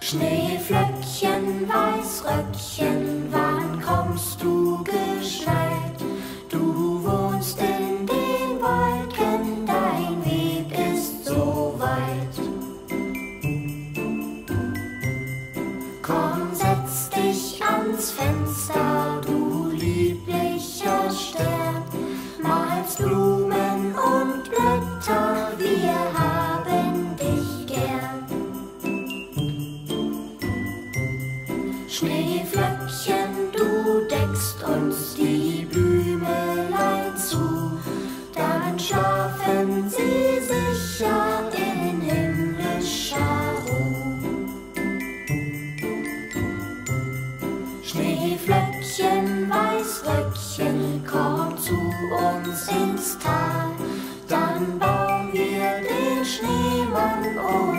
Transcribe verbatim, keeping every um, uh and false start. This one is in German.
Schneeflöckchen, Weißröckchen, wann kommst du geschneit? Du wohnst in den Wolken, dein Weg ist so weit. Komm, setz dich ans Fenster, du lieblicher Stern, malst Blumen und Blätter, wir haben dich gern. Schneeflöckchen, du deckst uns die Blümelein zu, dann schlafen sie sicher in himmlischer Ruhe. Schneeflöckchen, Weißröckchen, komm zu uns ins Tal, dann bauen wir den Schneemann um.